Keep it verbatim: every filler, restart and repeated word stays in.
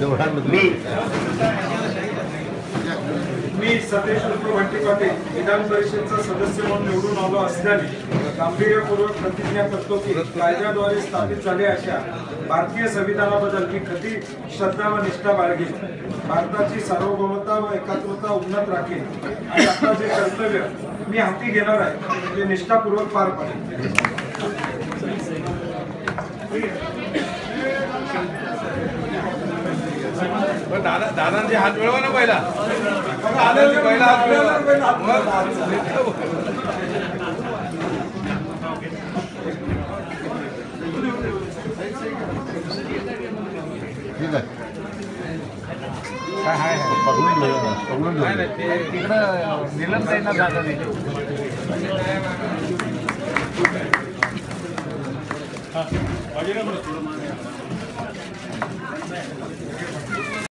मी मी सतीश रुपवंटी पाटील विधान परिषदेचा सदस्य म्हणून निवडून आलो असल्याने गांभीर्यपूर्वक प्रतिज्ञा करतो की कायद्याद्वारे स्थापित झालेल्या अशा भारतीय संविधानाबद्दल मी कधी श्रद्धा व निष्ठा बाळगेन, भारताची सार्वभौमता व एकात्मता उन्नत राखेन आणि आपला जे कर्तव्य मी हाती घेणार आहे ते निष्ठापूर्वक पार पाडेन। दादा दादा जी हाथ मिळवा ना पहिला, दादा जी पहिला हात मिळवा काय हाय पकडून पकडून तिकडे निलम जाईल ना दादा जी हा अजून